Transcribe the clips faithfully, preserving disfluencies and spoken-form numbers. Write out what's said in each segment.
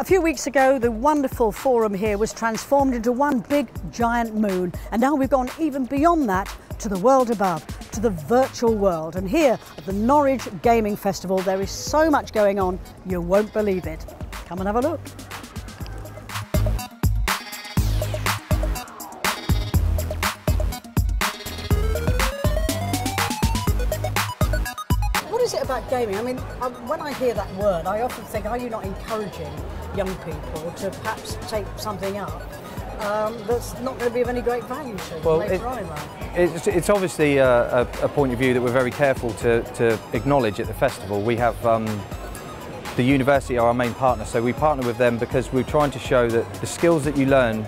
A few weeks ago, the wonderful forum here was transformed into one big giant moon, and now we've gone even beyond that to the world above, to the virtual world. And here at the Norwich Gaming Festival, there is so much going on, you won't believe it. Come and have a look. What is it about gaming? I mean, I, when I hear that word, I often think, are you not encouraging young people to perhaps take something up um, that's not going to be of any great value to well, them later on in life? It's, it's obviously a, a, a point of view that we're very careful to, to acknowledge at the festival. We have um, the university are our main partner, so we partner with them because we're trying to show that the skills that you learn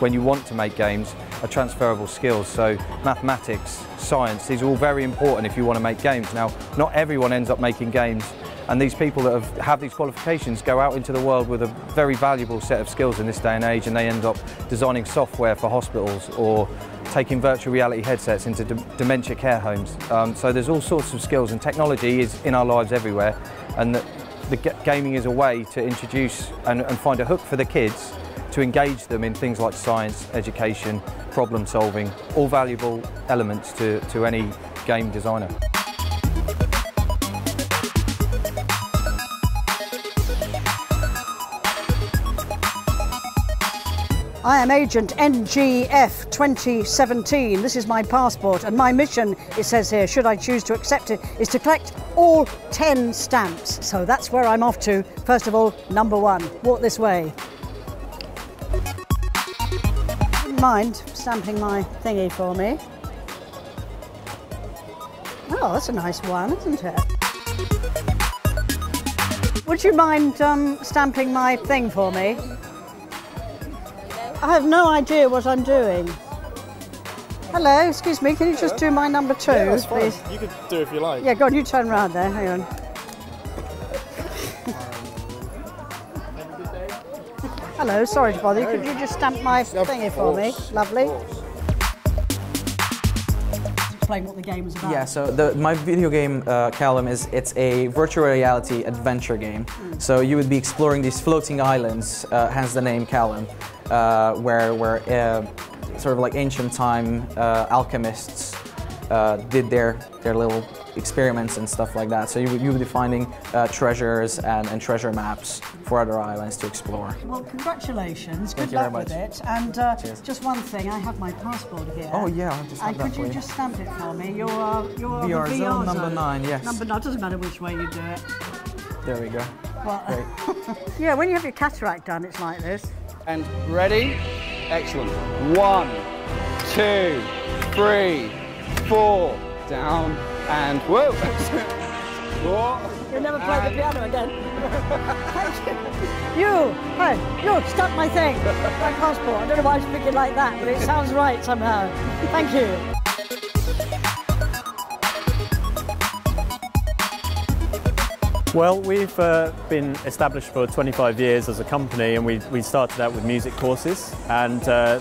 when you want to make games are transferable skills. So mathematics, science, these are all very important if you want to make games. Now, not everyone ends up making games, and these people that have, have these qualifications go out into the world with a very valuable set of skills in this day and age, and they end up designing software for hospitals or taking virtual reality headsets into de dementia care homes. Um, so there's all sorts of skills, and technology is in our lives everywhere, and the, the g gaming is a way to introduce and, and find a hook for the kids to engage them in things like science, education, problem solving, all valuable elements to, to any game designer. I am Agent N G F twenty seventeen. This is my passport, and my mission, it says here, should I choose to accept it, is to collect all ten stamps. So that's where I'm off to. First of all, number one, walk this way. Mind stamping my thingy for me. Oh, that's a nice one, isn't it? Would you mind um, stamping my thing for me? I have no idea what I'm doing. Hello, excuse me, can you just do my number two, yeah, that's fine. Please? You could do it if you like. Yeah, go on, you turn round there, hang on. Hello, sorry to bother you. Could you just stamp my thingy for me? Lovely. Explain what the game is about. Yeah, so the, my video game, uh, Callum, is it's a virtual reality adventure game. Mm. So you would be exploring these floating islands, uh, hence the name Callum, uh, where, where uh, sort of like ancient time uh, alchemists uh, did their, their little experiments and stuff like that. So you, you would be finding uh, treasures and, and treasure maps for other islands to explore. Well, congratulations. Thank Good luck with it. And uh, just one thing, I have my passport here. Oh yeah, I'll just and that could you, you just stamp it for me? You're V R zone number nine. Yes. Number nine. It doesn't matter which way you do it. There we go. Well, great. Yeah, when you have your cataract done, it's like this. And ready? Excellent. One, two, three, four. Down. And whoa! Whoa. You'll never play and the piano again. you, hey, you stuck my thing, my passport. I don't know why I'm speaking like that, but it sounds right somehow. Thank you. Well, we've uh, been established for twenty-five years as a company, and we we started out with music courses, and uh,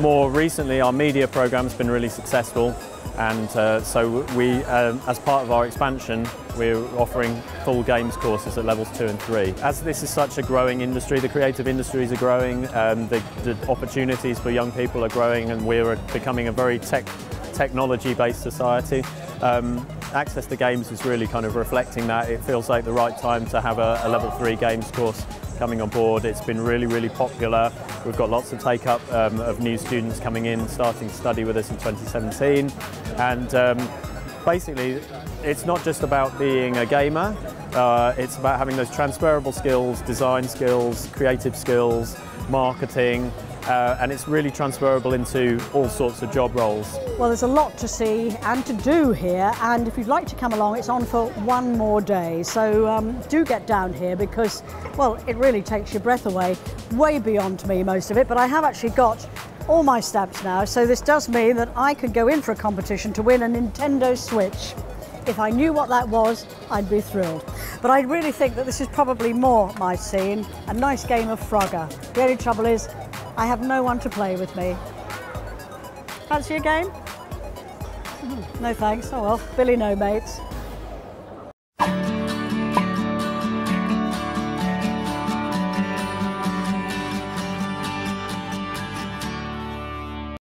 more recently our media program's been really successful. And uh, so we, um, as part of our expansion, we're offering full games courses at levels two and three. As this is such a growing industry, the creative industries are growing, um, the, the opportunities for young people are growing, and we're becoming a very tech, technology-based society. Um, access to games is really kind of reflecting that. It feels like the right time to have a, a level three games course coming on board. It's been really, really popular. We've got lots of take-up um, of new students coming in, starting to study with us in twenty seventeen. And um, basically, it's not just about being a gamer. Uh, it's about having those transferable skills, design skills, creative skills, marketing, uh, and it's really transferable into all sorts of job roles. Well, there's a lot to see and to do here, and if you'd like to come along, it's on for one more day. So um, do get down here because, well, it really takes your breath away. Way beyond me, most of it, but I have actually got all my stamps now, so this does mean that I could go in for a competition to win a Nintendo Switch. If I knew what that was, I'd be thrilled. But I really think that this is probably more my scene, a nice game of Frogger. The only trouble is, I have no one to play with me. Fancy a game? No thanks, oh well, Billy no mates.